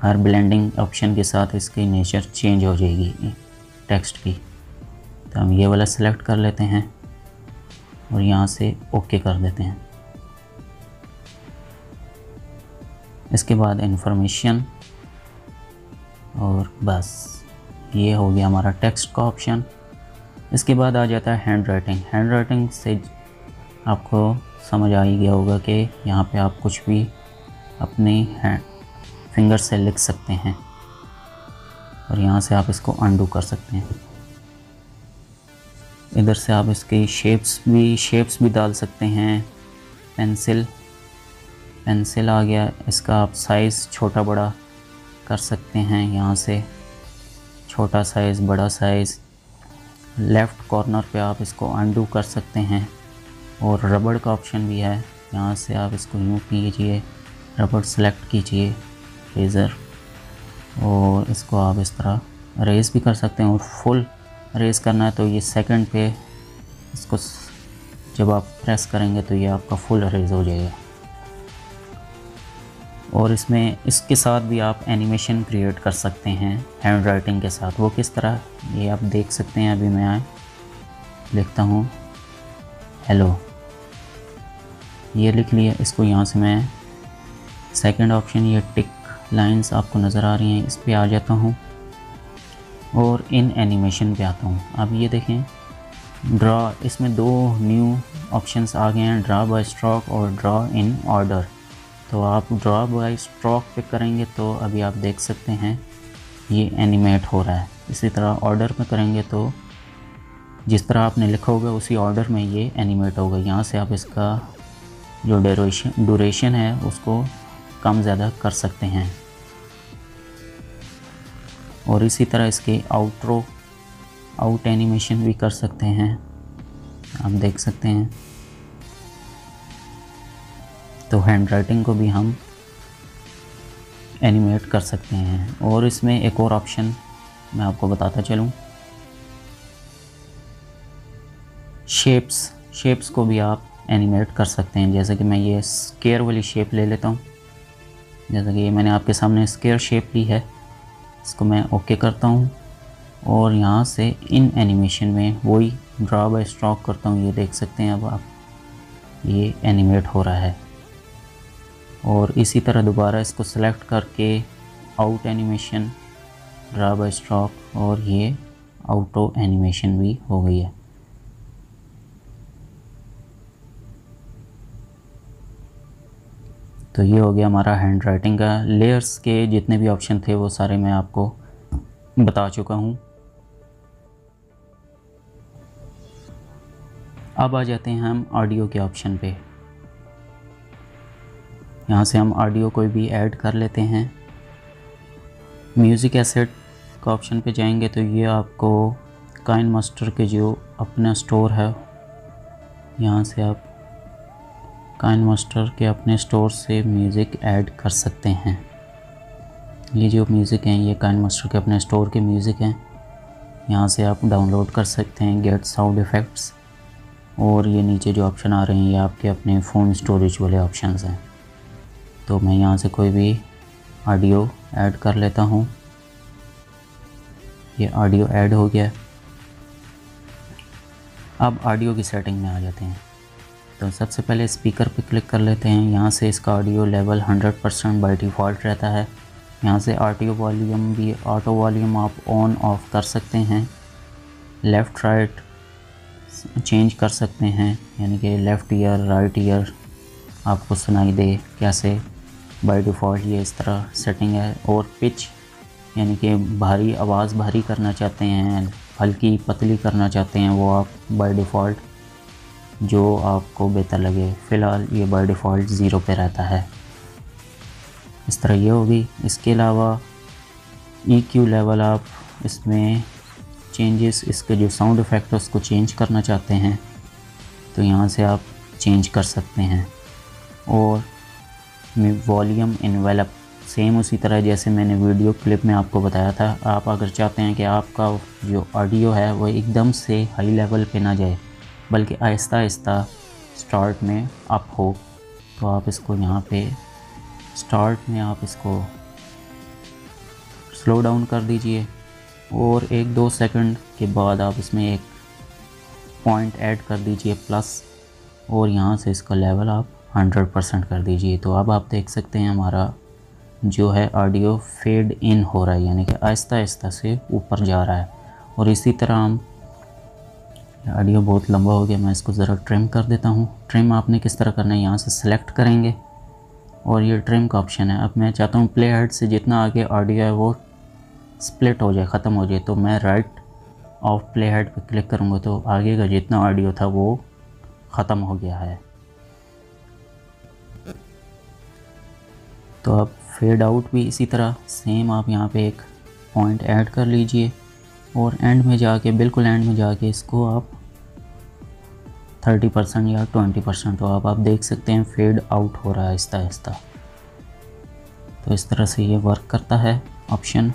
हर ब्लेंडिंग ऑप्शन के साथ इसकी नेचर चेंज हो जाएगी टेक्स्ट की। तो हम ये वाला सिलेक्ट कर लेते हैं और यहाँ से ओके कर देते हैं। इसके बाद इंफॉर्मेशन, और बस ये हो गया हमारा टेक्स्ट का ऑप्शन। इसके बाद आ जाता है हैंड राइटिंग। हैंड राइटिंग से आपको समझ आ ही गया होगा कि यहाँ पे आप कुछ भी अपने हैंड फिंगर से लिख सकते हैं, और यहाँ से आप इसको अंडू कर सकते हैं। इधर से आप इसकी शेप्स भी शेप्स भी डाल सकते हैं। पेंसिल पेंसिल आ गया, इसका आप साइज़ छोटा बड़ा कर सकते हैं, यहाँ से छोटा साइज़, बड़ा साइज़। लेफ़्ट कॉर्नर पे आप इसको अंडू कर सकते हैं, और रबड़ का ऑप्शन भी है। यहाँ से आप इसको यूँ कीजिए, रबड़ सेलेक्ट कीजिए रेज़र, और इसको आप इस तरह रेज़ भी कर सकते हैं। और फुल रेज़ करना है तो ये सेकंड पे इसको जब आप प्रेस करेंगे तो ये आपका फुल रेज़ हो जाएगा। और इसमें इसके साथ भी आप एनिमेशन क्रिएट कर सकते हैं हैंड राइटिंग के साथ। वो किस तरह, ये आप देख सकते हैं। अभी मैं लिखता हूँ हेलो, ये लिख लिया। इसको यहाँ से मैं सेकंड ऑप्शन, ये टिक लाइंस आपको नज़र आ रही हैं, इस पर आ जाता हूँ और इन एनिमेशन पे आता हूँ। अब ये देखें ड्रा, इसमें दो न्यू ऑप्शंस आ गए हैं, ड्रा बाय स्ट्रोक और ड्रा इन ऑर्डर। तो आप ड्रा बाय स्ट्रोक पे करेंगे तो अभी आप देख सकते हैं ये एनिमेट हो रहा है। इसी तरह ऑर्डर में करेंगे तो जिस तरह आपने लिखा होगा उसी ऑर्डर में ये एनिमेट होगा। यहाँ से आप इसका जो ड्यूरेशन ड्यूरेशन है उसको कम ज़्यादा कर सकते हैं। और इसी तरह इसके आउट्रो आउट एनिमेशन भी कर सकते हैं, आप देख सकते हैं। तो हैंड राइटिंग को भी हम एनिमेट कर सकते हैं। और इसमें एक और ऑप्शन मैं आपको बताता चलूँ, शेप्स शेप्स को भी आप एनिमेट कर सकते हैं। जैसे कि मैं ये स्क्वायर वाली शेप ले लेता हूँ, जैसा कि ये मैंने आपके सामने स्क्वायर शेप ली है। इसको मैं ओके करता हूँ और यहाँ से इन एनिमेशन में वही ड्रा बाय स्ट्रोक करता हूँ। ये देख सकते हैं अब आप ये एनिमेट हो रहा है। और इसी तरह दोबारा इसको सिलेक्ट करके out animation, draw by stroke, और ये आउटो एनिमेशन भी हो गई है। तो ये हो गया हमारा हैंड राइटिंग का। लेयर्स के जितने भी ऑप्शन थे वो सारे मैं आपको बता चुका हूँ। अब आ जाते हैं हम ऑडियो के ऑप्शन पे। यहाँ से हम ऑडियो कोई भी ऐड कर लेते हैं। म्यूज़िक एसेट का ऑप्शन पे जाएंगे तो ये आपको काइनमास्टर के जो अपना स्टोर है, यहाँ से आप काइनमास्टर के अपने स्टोर से म्यूज़िक ऐड कर सकते हैं। ये जो म्यूज़िक हैं ये काइनमास्टर के अपने स्टोर के म्यूज़िक हैं, यहाँ से आप डाउनलोड कर सकते हैं। गेट साउंड इफ़ेक्ट्स, और ये नीचे जो ऑप्शन आ रहे हैं ये आपके अपने फ़ोन स्टोरेज वाले ऑप्शंस हैं। तो मैं यहाँ से कोई भी ऑडियो ऐड कर लेता हूँ। ये ऑडियो ऐड हो गया। अब ऑडियो की सेटिंग में आ जाते हैं। तो सबसे पहले स्पीकर पे क्लिक कर लेते हैं। यहाँ से इसका audio level hundred percent by default रहता है। यहाँ से ऑडियो वॉल्यूम भी ऑटो वॉल्यूम आप ऑन ऑफ कर सकते हैं। लेफ़्ट राइट चेंज कर सकते हैं, यानी कि लेफ़्ट ईयर राइट ईयर आपको सुनाई दे कैसे। बाई डिफ़ॉल्ट ये इस तरह सेटिंग है। और पिच, यानी कि भारी आवाज़ भारी करना चाहते हैं, हल्की पतली करना चाहते हैं, वो आप बाई डिफ़ॉल्ट जो आपको बेहतर लगे। फ़िलहाल ये बाई डिफ़ॉल्ट ज़ीरो पे रहता है। इस तरह ये होगी। इसके अलावा ई क्यू लेवल आप इसमें चेंजेस, इसके जो साउंड इफ़ेक्ट उसको चेंज करना चाहते हैं तो यहाँ से आप चेंज कर सकते हैं। और वॉल्यूम इन्वेलप सेम उसी तरह जैसे मैंने वीडियो क्लिप में आपको बताया था। आप अगर चाहते हैं कि आपका जो ऑडियो है वो एकदम से हाई लेवल पे ना जाए, बल्कि आहिस्ता आहिस्ता स्टार्ट में अप हो, तो आप इसको यहाँ पे स्टार्ट में आप इसको स्लो डाउन कर दीजिए। और एक दो सेकंड के बाद आप इसमें एक पॉइंट ऐड कर दीजिए प्लस, और यहाँ से इसका लेवल आप हंड्रेड परसेंट कर दीजिए। तो अब आप देख सकते हैं हमारा जो है ऑडियो फेड इन हो रहा है, यानी कि आहिस्ता आहिस्ता से ऊपर जा रहा है। और इसी तरह हम, ऑडियो बहुत लंबा हो गया, मैं इसको ज़रा ट्रिम कर देता हूँ। ट्रिम आपने किस तरह करना है, यहाँ से सिलेक्ट करेंगे और ये ट्रिम का ऑप्शन है। अब मैं चाहता हूँ प्ले हेड से जितना आगे ऑडियो है वो स्प्लिट हो जाए, ख़त्म हो जाए, तो मैं राइट ऑफ प्ले हेड पर क्लिक करूँगा तो आगे का जितना ऑडियो था वो ख़त्म हो गया है। तो आप फेड आउट भी इसी तरह सेम आप यहाँ पे एक पॉइंट ऐड कर लीजिए और एंड में जाके, बिल्कुल एंड में जाके इसको आप थर्टी परसेंट या ट्वेंटी परसेंट, तो आप आप देख सकते हैं फेड आउट हो रहा है आहिस्ता आहिस्ता। तो इस तरह से ये वर्क करता है ऑप्शन।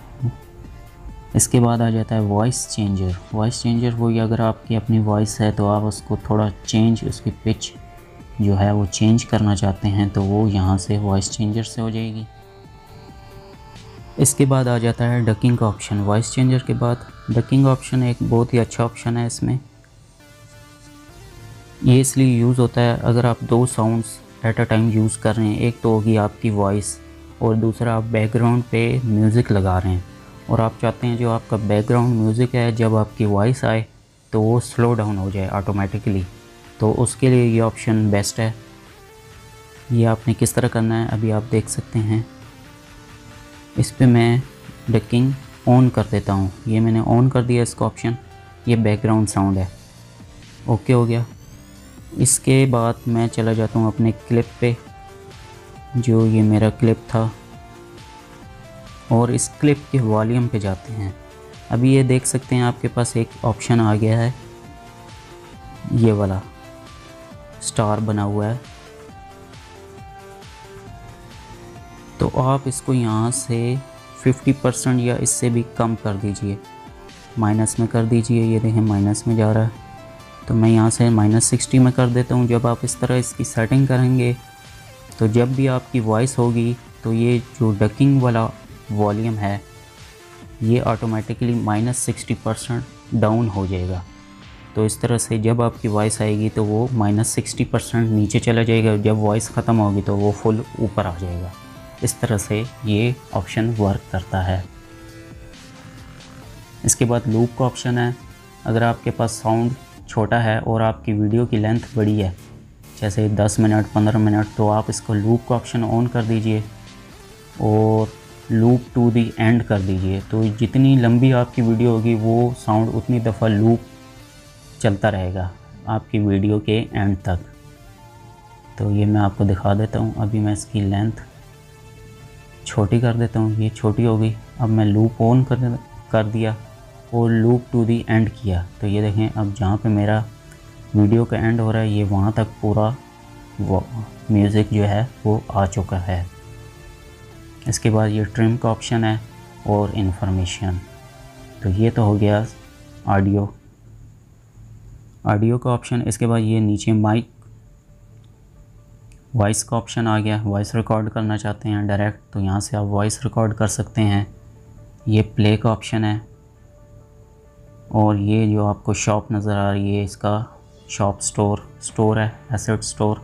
इसके बाद आ जाता है वॉइस चेंजर। वॉइस चेंजर वही, अगर आपकी अपनी वॉइस है तो आप उसको थोड़ा चेंज, उसकी पिच जो है वो चेंज करना चाहते हैं तो वो यहाँ से वॉइस चेंजर से हो जाएगी। इसके बाद आ जाता है डकिंग का ऑप्शन। वॉइस चेंजर के बाद डकिंग ऑप्शन एक बहुत ही अच्छा ऑप्शन है। इसमें ये इसलिए यूज़ होता है, अगर आप दो sounds at a time use कर रहे हैं, एक तो होगी आपकी वॉइस और दूसरा आप बैकग्राउंड पे म्यूज़िक लगा रहे हैं, और आप चाहते हैं जो आपका बैकग्राउंड म्यूज़िक है जब आपकी वॉइस आए तो वो स्लो डाउन हो जाए ऑटोमेटिकली, तो उसके लिए ये ऑप्शन बेस्ट है। ये आपने किस तरह करना है अभी आप देख सकते हैं। इस पर मैं डकिंग ऑन कर देता हूँ, ये मैंने ऑन कर दिया इसका ऑप्शन। ये बैकग्राउंड साउंड है, ओके हो गया। इसके बाद मैं चला जाता हूँ अपने क्लिप पे, जो ये मेरा क्लिप था, और इस क्लिप के वॉल्यूम पे जाते हैं। अभी ये देख सकते हैं आपके पास एक ऑप्शन आ गया है, ये वाला स्टार बना हुआ है, तो आप इसको यहाँ से फिफ्टी परसेंट या इससे भी कम कर दीजिए, माइनस में कर दीजिए। ये देखें माइनस में जा रहा है, तो मैं यहाँ से माइनस सिक्सटी में कर देता हूँ। जब आप इस तरह इसकी सेटिंग करेंगे तो जब भी आपकी वॉइस होगी तो ये जो डकिंग वाला वॉल्यूम है ये automatically minus sixty percent down हो जाएगा। तो इस तरह से जब आपकी वॉइस आएगी तो वो माइनस सिक्सटी परसेंट नीचे चला जाएगा, जब वॉइस ख़त्म होगी तो वो फुल ऊपर आ जाएगा। इस तरह से ये ऑप्शन वर्क करता है। इसके बाद लूप का ऑप्शन है। अगर आपके पास साउंड छोटा है और आपकी वीडियो की लेंथ बड़ी है, जैसे दस मिनट पंद्रह मिनट, तो आप इसको लूप का ऑप्शन ऑन कर दीजिए और लूप टू दी एंड कर दीजिए। तो जितनी लंबी आपकी वीडियो होगी वो साउंड उतनी दफ़ा लूप चलता रहेगा आपकी वीडियो के एंड तक। तो ये मैं आपको दिखा देता हूँ। अभी मैं इसकी लेंथ छोटी कर देता हूँ, ये छोटी हो गई। अब मैं लूप ऑन कर कर दिया और लूप टू दी एंड किया, तो ये देखें अब जहाँ पे मेरा वीडियो का एंड हो रहा है ये वहाँ तक पूरा वो म्यूज़िक जो है वो आ चुका है। इसके बाद ये ट्रिम का ऑप्शन है और इन्फॉर्मेशन। तो ये तो हो गया ऑडियो ऑडियो का ऑप्शन। इसके बाद ये नीचे माइक, वॉइस का ऑप्शन आ गया। वॉइस रिकॉर्ड करना चाहते हैं डायरेक्ट तो यहाँ से आप वॉइस रिकॉर्ड कर सकते हैं। ये प्ले का ऑप्शन है, और ये जो आपको शॉप नज़र आ रही है इसका शॉप स्टोर स्टोर है, एसेट स्टोर।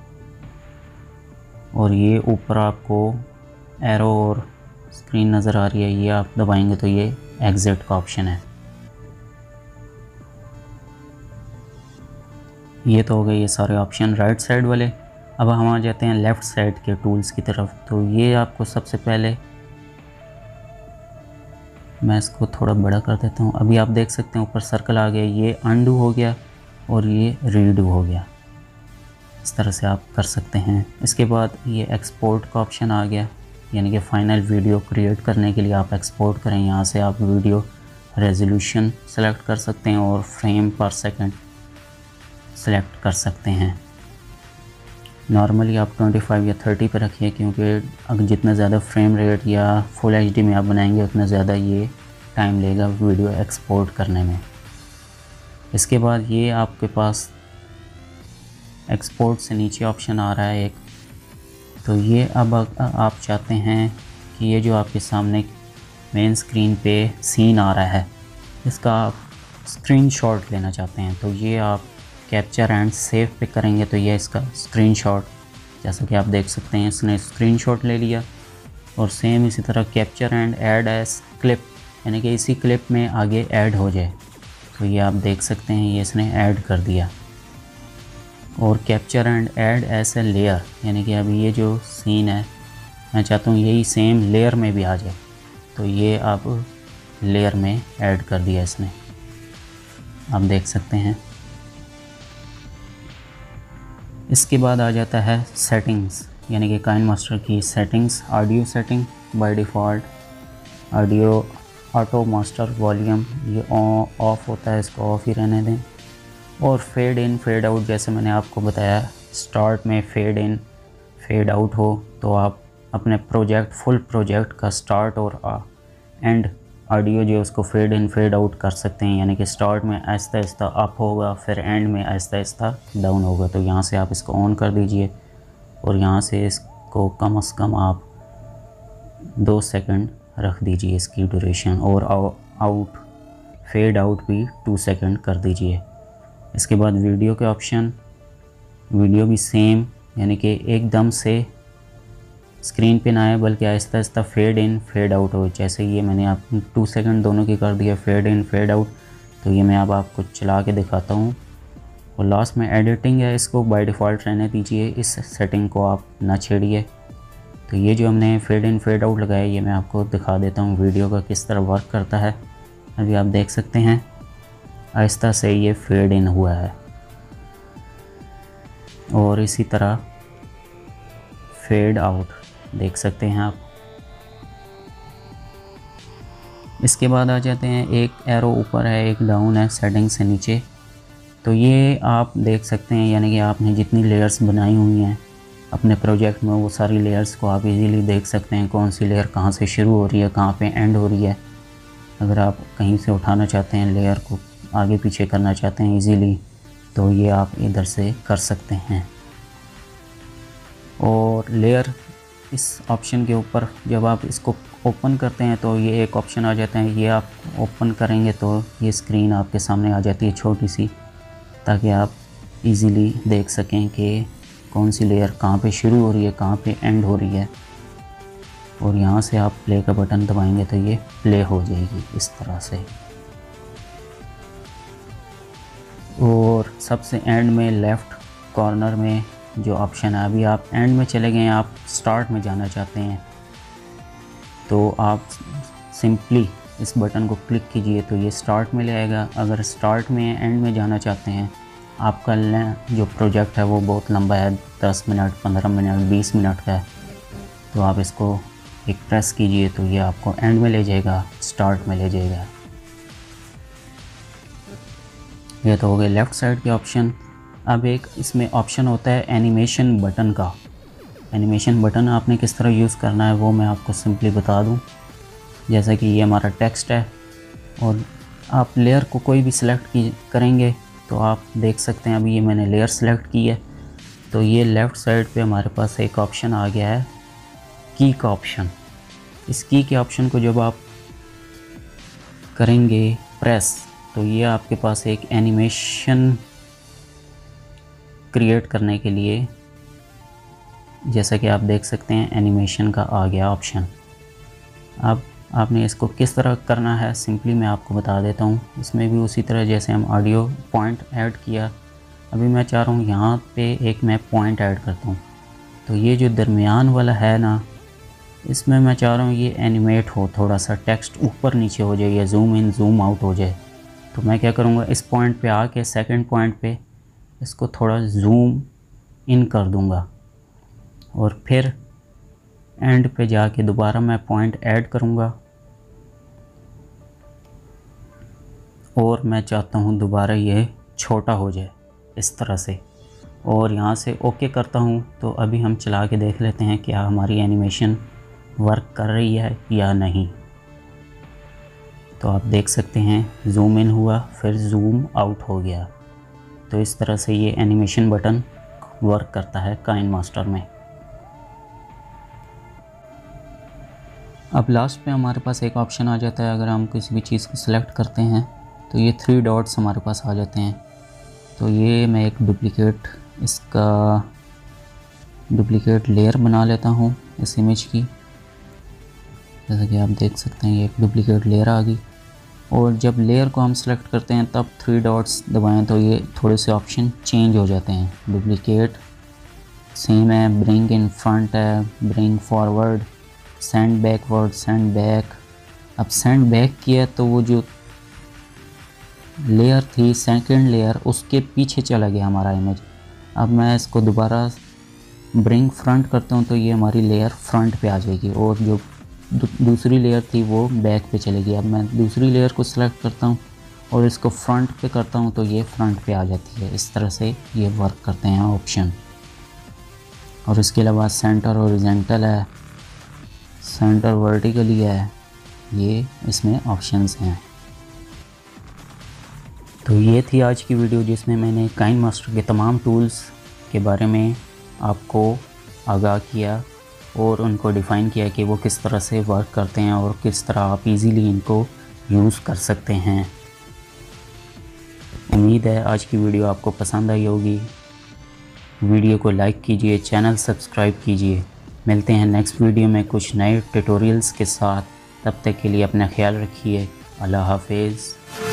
और ये ऊपर आपको एरो और स्क्रीन नज़र आ रही है, ये आप दबाएंगे तो ये एग्ज़िट का ऑप्शन है। ये तो हो गए ये सारे ऑप्शन राइट साइड वाले। अब हम आ जाते हैं लेफ़्ट साइड के टूल्स की तरफ। तो ये आपको सबसे पहले, मैं इसको थोड़ा बड़ा कर देता हूँ, अभी आप देख सकते हैं ऊपर सर्कल आ गया, ये अनडू हो गया और ये रीडू हो गया। इस तरह से आप कर सकते हैं। इसके बाद ये एक्सपोर्ट का ऑप्शन आ गया, यानी कि फ़ाइनल वीडियो क्रिएट करने के लिए आप एक्सपोर्ट करें। यहाँ से आप वीडियो रेजोल्यूशन सेलेक्ट कर सकते हैं और फ्रेम पर सेकेंड सेलेक्ट कर सकते हैं। नॉर्मली आप पच्चीस या तीस पर रखिए, क्योंकि अगर जितना ज़्यादा फ्रेम रेट या फुल एचडी में आप बनाएंगे उतना ज़्यादा ये टाइम लेगा वीडियो एक्सपोर्ट करने में। इसके बाद ये आपके पास एक्सपोर्ट से नीचे ऑप्शन आ रहा है एक, तो ये अब आप चाहते हैं कि ये जो आपके सामने मेन स्क्रीन पे सीन आ रहा है इसका आप स्क्रीनशॉट लेना चाहते हैं। तो ये आप कैप्चर एंड सेव पे करेंगे तो ये इसका स्क्रीनशॉट, जैसा कि आप देख सकते हैं इसने स्क्रीनशॉट ले लिया। और सेम इसी तरह capture and add as clip, यानी कि इसी क्लिप में आगे ऐड हो जाए। तो ये आप देख सकते हैं ये इसने ऐड कर दिया। और capture and add as a layer, यानी कि अभी ये जो सीन है मैं चाहता हूँ यही सेम लेयर में भी आ जाए, तो ये आप लेयर में ऐड कर दिया इसने, आप देख सकते हैं। इसके बाद आ जाता है सेटिंग्स, यानी कि काइनमास्टर की settings. Audio setting by default audio auto master volume, ये ऑफ होता है, इसको ऑफ़ ही रहने दें। और फेड इन फेड आउट, जैसे मैंने आपको बताया स्टार्ट में फेड इन फेड आउट हो तो आप अपने प्रोजेक्ट फुल प्रोजेक्ट का स्टार्ट और एंड ऑडियो जो उसको फेड इन फेड आउट कर सकते हैं, यानी कि स्टार्ट में आहिस्ता आहिस्ता अप होगा, फिर एंड में आहिस्ता आहिस्ता डाउन होगा। तो यहाँ से आप इसको ऑन कर दीजिए और यहाँ से इसको कम से कम आप दो सेकंड रख दीजिए इसकी ड्यूरेशन। और आउट फेड आउट भी टू सेकंड कर दीजिए। इसके बाद वीडियो के ऑप्शन, वीडियो भी सेम, यानी कि एकदम से स्क्रीन पे ना आए बल्कि Aahista Aahista fade in fade out हो। जैसे ये मैंने आप टू सेकंड दोनों की कर दिया फेड इन फेड आउट। तो ये मैं अब आपको चला के दिखाता हूँ। और लास्ट में एडिटिंग है, इसको बाय डिफ़ॉल्ट रहने दीजिए, इस सेटिंग को आप ना छेड़िए। तो ये जो हमने फेड इन फेड आउट लगाया ये मैं आपको दिखा देता हूँ वीडियो का किस तरह वर्क करता है। अभी आप देख सकते हैं आहिस्ता से ये फेड इन हुआ है। और इसी तरह फेड आउट देख सकते हैं आप। इसके बाद आ जाते हैं, एक एरो ऊपर है एक डाउन है सेटिंग से नीचे। तो ये आप देख सकते हैं, यानी कि आपने जितनी लेयर्स बनाई हुई हैं अपने प्रोजेक्ट में वो सारी लेयर्स को आप इजीली देख सकते हैं, कौन सी लेयर कहाँ से शुरू हो रही है कहाँ पे एंड हो रही है। अगर आप कहीं से उठाना चाहते हैं लेयर को, आगे पीछे करना चाहते हैं ईज़िली, तो ये आप इधर से कर सकते हैं। और लेयर इस ऑप्शन के ऊपर जब आप इसको ओपन करते हैं तो ये एक ऑप्शन आ जाता है, ये आप ओपन करेंगे तो ये स्क्रीन आपके सामने आ जाती है छोटी सी, ताकि आप इजीली देख सकें कि कौन सी लेयर कहाँ पे शुरू हो रही है कहाँ पे एंड हो रही है। और यहाँ से आप प्ले का बटन दबाएंगे तो ये प्ले हो जाएगी इस तरह से। और सबसे एंड में लेफ़्ट कॉर्नर में जो ऑप्शन है, अभी आप एंड में चले गए, आप स्टार्ट में जाना चाहते हैं तो आप सिंपली इस बटन को क्लिक कीजिए तो ये स्टार्ट में ले आएगा। अगर स्टार्ट में एंड में जाना चाहते हैं, आपका जो प्रोजेक्ट है वो बहुत लंबा है, दस मिनट पंद्रह मिनट बीस मिनट का है, तो आप इसको एक प्रेस कीजिए तो ये आपको एंड में ले जाएगा, स्टार्ट में ले जाएगा। यह तो हो गए लेफ़्ट साइड के ऑप्शन। अब एक इसमें ऑप्शन होता है एनिमेशन बटन का। एनिमेशन बटन आपने किस तरह यूज़ करना है वो मैं आपको सिंपली बता दूं। जैसा कि ये हमारा टेक्स्ट है और आप लेयर को कोई भी सिलेक्ट करेंगे तो आप देख सकते हैं, अभी ये मैंने लेयर सिलेक्ट की है तो ये लेफ़्ट साइड पे हमारे पास एक ऑप्शन आ गया है की का ऑप्शन। इस की के ऑप्शन को जब आप करेंगे प्रेस तो ये आपके पास एक एनिमेशन क्रिएट करने के लिए जैसा कि आप देख सकते हैं एनिमेशन का आ गया ऑप्शन। अब आपने इसको किस तरह करना है सिंपली मैं आपको बता देता हूँ। इसमें भी उसी तरह जैसे हम ऑडियो पॉइंट ऐड किया, अभी मैं चाह रहा हूँ यहाँ पे एक मैं पॉइंट ऐड करता हूँ, तो ये जो दरमियान वाला है ना इसमें मैं चाह रहा हूँ ये एनिमेट हो, थोड़ा सा टेक्स्ट ऊपर नीचे हो जाए या जूम इन जूम आउट हो जाए। तो मैं क्या करूँगा इस पॉइंट पे आके सेकंड पॉइंट पे इसको थोड़ा जूम इन कर दूँगा और फिर एंड पे जाके दोबारा मैं पॉइंट ऐड करूँगा और मैं चाहता हूँ दोबारा ये छोटा हो जाए इस तरह से, और यहाँ से ओके करता हूँ। तो अभी हम चला के देख लेते हैं क्या हमारी एनिमेशन वर्क कर रही है या नहीं। तो आप देख सकते हैं जूम इन हुआ फिर जूम आउट हो गया। तो इस तरह से ये एनिमेशन बटन वर्क करता है काइनमास्टर में। अब लास्ट पे हमारे पास एक ऑप्शन आ जाता है, अगर हम किसी भी चीज़ को सिलेक्ट करते हैं तो ये थ्री डॉट्स हमारे पास आ जाते हैं। तो ये मैं एक डुप्लीकेट इसका डुप्लीकेट लेयर बना लेता हूँ इस इमेज की, जैसा कि आप देख सकते हैं ये एक डुप्लीकेट लेयर आ गई। और जब लेयर को हम सिलेक्ट करते हैं तब थ्री डॉट्स दबाएं तो ये थोड़े से ऑप्शन चेंज हो जाते हैं। डुप्लीकेट सेम है, ब्रिंग इन फ्रंट है, bring forward, send backward, send back. अब सेंड बैक किया तो वो जो लेयर थी सेकंड लेयर उसके पीछे चला गया हमारा इमेज। अब मैं इसको दोबारा ब्रिंग फ्रंट करता हूँ तो ये हमारी लेयर फ्रंट पे आ जाएगी और जो दू, दूसरी लेयर थी वो बैक पे चलेगी। अब मैं दूसरी लेयर को सिलेक्ट करता हूँ और इसको फ्रंट पे करता हूँ तो ये फ्रंट पे आ जाती है। इस तरह से ये वर्क करते हैं ऑप्शन। और इसके अलावा सेंटर हॉरिजॉन्टल है, सेंटर वर्टिकली है, ये इसमें ऑप्शंस हैं। तो ये थी आज की वीडियो जिसमें मैंने काइनमास्टर के तमाम टूल्स के बारे में आपको आगाह किया और उनको डिफ़ाइन किया कि वो किस तरह से वर्क करते हैं और किस तरह आप इजीली इनको यूज़ कर सकते हैं। उम्मीद है आज की वीडियो आपको पसंद आई होगी। वीडियो को लाइक कीजिए, चैनल सब्सक्राइब कीजिए। मिलते हैं नेक्स्ट वीडियो में कुछ नए ट्यूटोरियल्स के साथ। तब तक के लिए अपना ख्याल रखिए। अल्लाह हाफिज़।